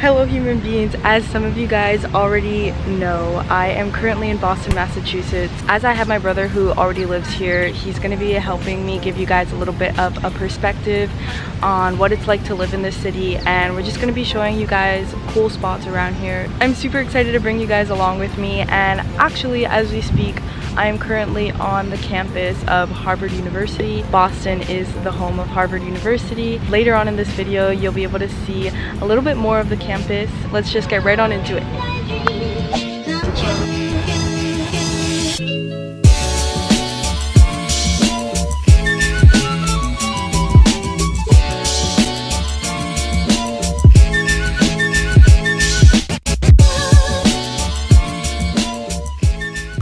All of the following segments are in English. Hello human beings, as some of you guys already know, I am currently in Boston, Massachusetts. As I have my brother who already lives here, he's going to be helping me give you guys a little bit of a perspective on what it's like to live in this city, and we're just going to be showing you guys cool spots around here. I'm super excited to bring you guys along with me, and actually as we speak, I am currently on the campus of Harvard University. Boston is the home of Harvard University. Later on in this video, you'll be able to see a little bit more of the campus. Let's just get right on into it.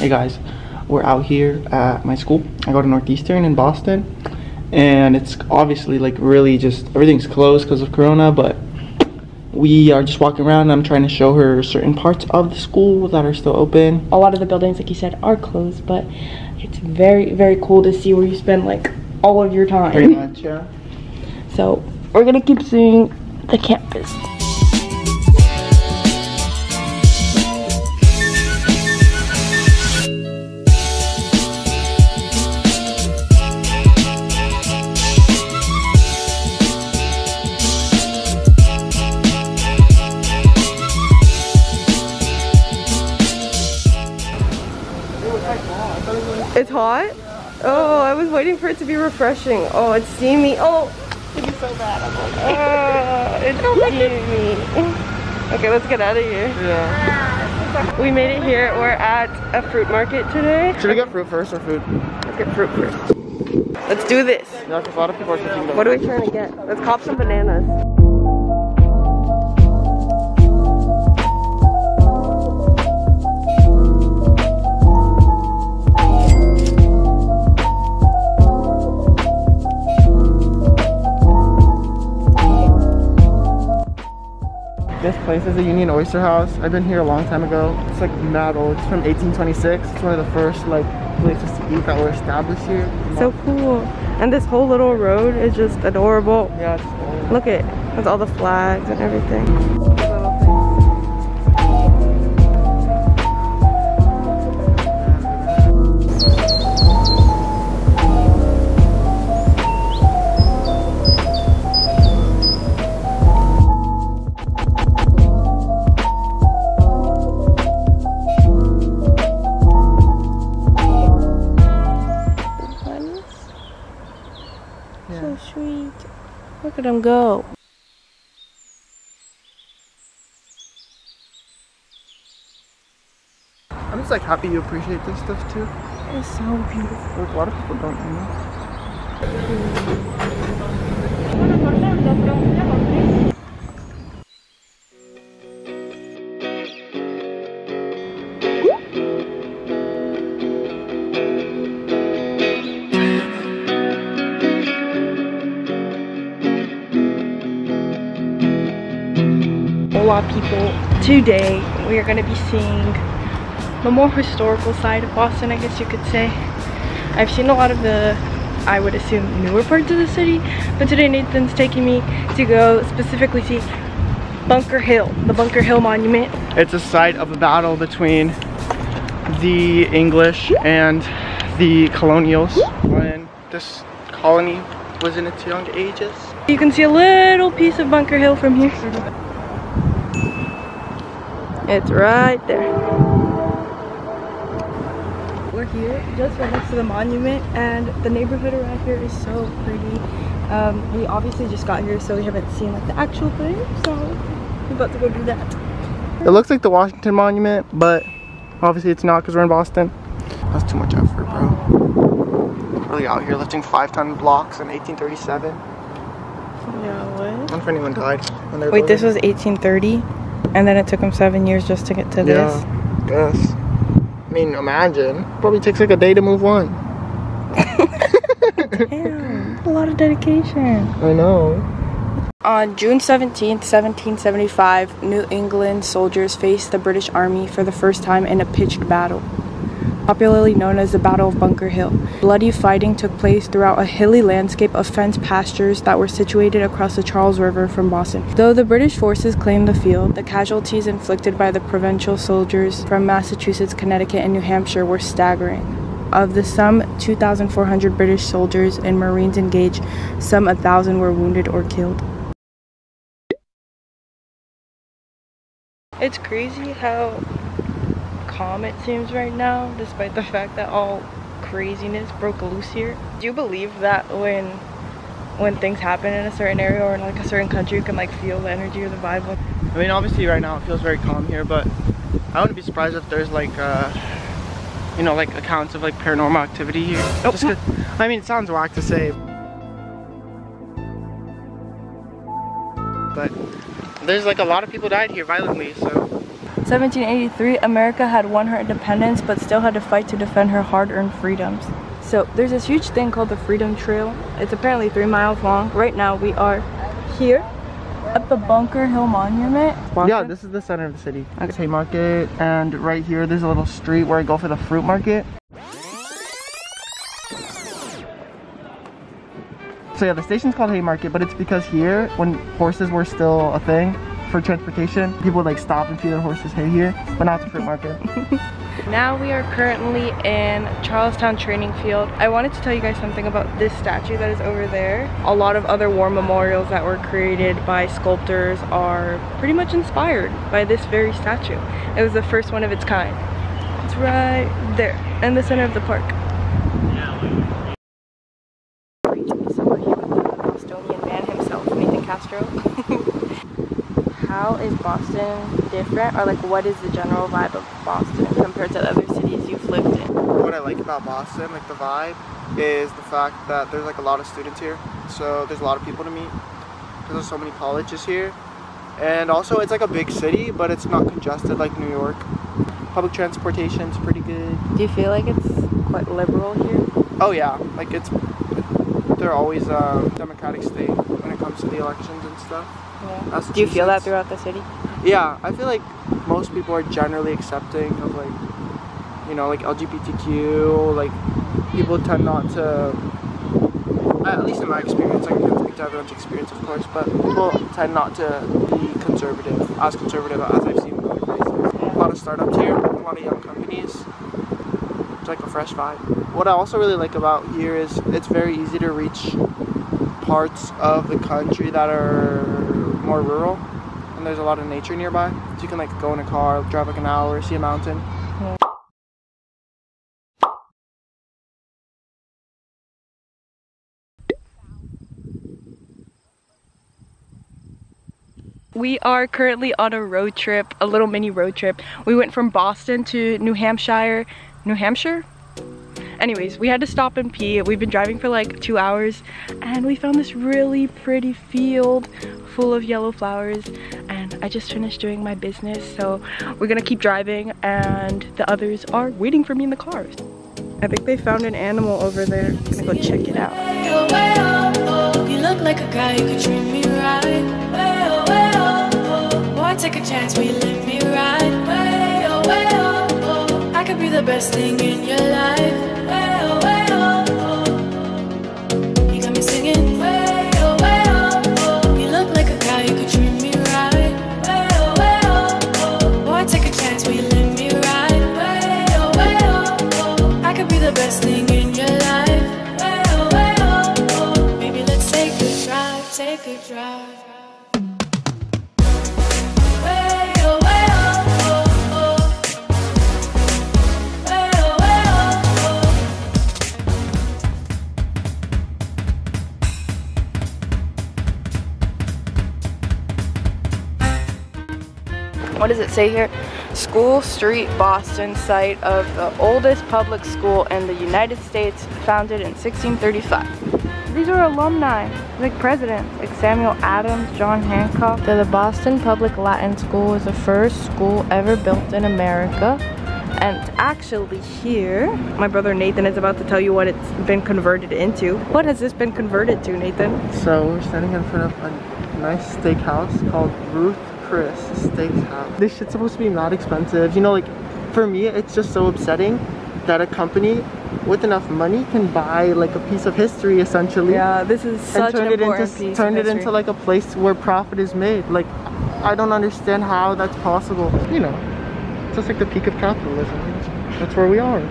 Hey guys, we're out here at my school. I go to Northeastern in Boston, and it's obviously like really just everything's closed because of Corona, but we are just walking around and I'm trying to show her certain parts of the school that are still open. A lot of the buildings, like you said, are closed, but it's very, very cool to see where you spend like all of your time. Pretty much, yeah. So we're gonna keep seeing the campus. It's hot? Oh, I was waiting for it to be refreshing. Oh, it's steamy. Oh, it is so bad. I'm like, oh, it's steamy. Okay, let's get out of here. Yeah. We made it here. We're at a fruit market today. Should we get fruit first or food? Let's get fruit first. Let's do this. No, a lot of people are thinking, what are we trying to get? Let's cop some bananas. This place is the Union Oyster House. I've been here a long time ago. It's like mad old. It's from 1826. It's one of the first like places to eat that were established here. So cool. And this whole little road is just adorable. Yeah, it's cool. Look at it. With all the flags and everything. Look at him go. I'm just like happy you appreciate this stuff too. It's so beautiful. Like, a lot of people don't know. People, today we are going to be seeing the more historical side of Boston, I guess you could say. I've seen a lot of the, I would assume, newer parts of the city, but today Nathan's taking me to go specifically see Bunker Hill, the Bunker Hill Monument. It's a site of a battle between the English and the colonials when this colony was in its young ages. You can see a little piece of Bunker Hill from here. It's right there. We're here just right next to the monument, and the neighborhood around here is so pretty. We obviously just got here, so we haven't seen like the actual thing, so we're about to go do that. It looks like the Washington Monument, but obviously it's not because we're in Boston. That's too much effort, bro. Really out here lifting 5-ton blocks in 1837. No way. One friend even died when they were. Wait, this was 1830? And then it took them 7 years just to get to this? Yeah, yes. I mean, imagine. Probably takes like a day to move one. Damn, a lot of dedication. I know. On June 17th, 1775, New England soldiers faced the British Army for the first time in a pitched battle. popularly known as the Battle of Bunker Hill. Bloody fighting took place throughout a hilly landscape of fenced pastures that were situated across the Charles River from Boston. Though the British forces claimed the field, the casualties inflicted by the provincial soldiers from Massachusetts, Connecticut, and New Hampshire were staggering. Of the some 2,400 British soldiers and Marines engaged, some 1,000 were wounded or killed. It's crazy how calm it seems right now, despite the fact that all craziness broke loose here. Do you believe that when things happen in a certain area or in like a certain country, you can like feel the energy or the vibe? I mean, obviously right now it feels very calm here, but I wouldn't be surprised if there's like you know, like accounts of like paranormal activity here. Oh. Just 'cause, I mean, it sounds whack to say, but there's like a lot of people died here violently, so. 1783, America had won her independence, but still had to fight to defend her hard-earned freedoms. So there's this huge thing called the Freedom Trail. It's apparently 3 miles long. Right now we are here at the Bunker Hill Monument. Bunker? Yeah, this is the center of the city. Okay. It's Haymarket, and right here there's a little street where I go for the fruit market. So yeah, the station's called Haymarket, but it's because here, when horses were still a thing for transportation, people would like stop and feed their horses hay here, but now it's a fruit market. Now we are currently in Charlestown Training Field. I wanted to tell you guys something about this statue that is over there. A lot of other war memorials that were created by sculptors are pretty much inspired by this very statue. It was the first one of its kind. It's right there in the center of the park. Bostonian man himself, Nathan Castro. How is Boston different, or like what is the general vibe of Boston compared to the other cities you've lived in? What I like about Boston, like the vibe, is the fact that there's like a lot of students here. So there's a lot of people to meet because there's so many colleges here. And also it's like a big city, but it's not congested like New York. Public transportation's pretty good. Do you feel like it's quite liberal here? Oh yeah, like they're always a democratic state when it comes to the elections and stuff. Yeah. Do you feel that throughout the city? Yeah, I feel like most people are generally accepting of like, you know, like LGBTQ, like people tend not to, at least in my experience, I can't speak to everyone's experience of course, but people tend not to be conservative as I've seen in other places. Yeah. A lot of startups here, a lot of young companies, it's like a fresh vibe. What I also really like about here is it's very easy to reach parts of the country that are more rural, and there's a lot of nature nearby, so you can like go in a car, drive like an hour, see a mountain. Yeah. We are currently on a road trip, a little mini road trip. We went from Boston to New Hampshire? Anyways, we had to stop and pee. We've been driving for like 2 hours, and we found this really pretty field full of yellow flowers, and I just finished doing my business, so we're gonna keep driving, and the others are waiting for me in the cars. I think they found an animal over there. I'm gonna go check it out. You look like a guy, you could treat me right. Boy, take a chance, will you let me ride? I could be the best thing in your life. What does it say here? School Street, Boston, site of the oldest public school in the United States, founded in 1635. These are alumni, like presidents, like Samuel Adams, John Hancock. So the Boston Public Latin School was the first school ever built in America. And actually here, my brother Nathan is about to tell you what it's been converted into. What has this been converted to, Nathan? So we're standing in front of a nice steakhouse called Ruth Chris Steakhouse. This shit's supposed to be not expensive. You know, like, for me, it's just so upsetting that a company with enough money can buy like a piece of history, essentially. Yeah, this is such an important piece of history. Turn it into like a place where profit is made. Like, I don't understand how that's possible. You know, it's just like the peak of capitalism. That's where we are.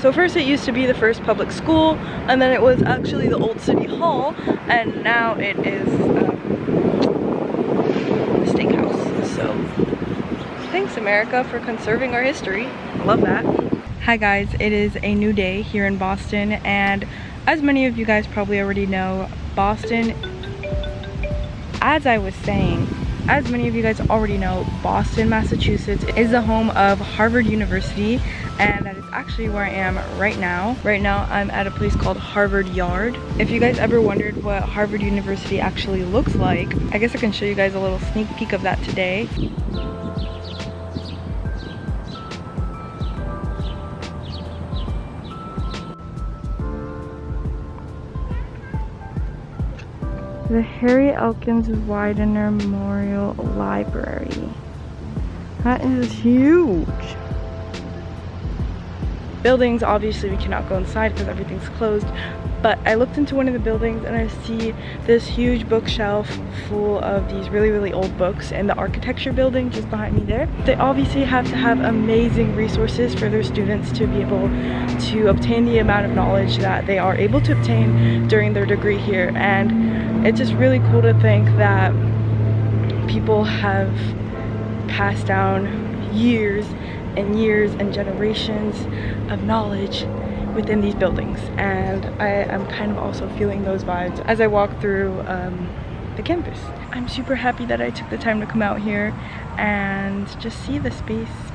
So first it used to be the first public school, and then it was actually the old city hall, and now it is a steakhouse. So thanks, America, for conserving our history. I love that. Hi guys, it is a new day here in Boston, and as many of you guys probably already know, Boston, Boston, Massachusetts is the home of Harvard University, and that is actually where I am right now. Right now I'm at a place called Harvard Yard. If you guys ever wondered what Harvard University actually looks like, I guess I can show you guys a little sneak peek of that today. The Harry Elkins Widener Memorial Library. That is huge. Buildings, obviously we cannot go inside because everything's closed, but I looked into one of the buildings and I see this huge bookshelf full of these really old books, and the architecture building just behind me there. They obviously have to have amazing resources for their students to be able to obtain the amount of knowledge that they are able to obtain during their degree here, and it's just really cool to think that people have passed down years and years and generations of knowledge within these buildings, and I am kind of also feeling those vibes as I walk through the campus. I'm super happy that I took the time to come out here and just see the space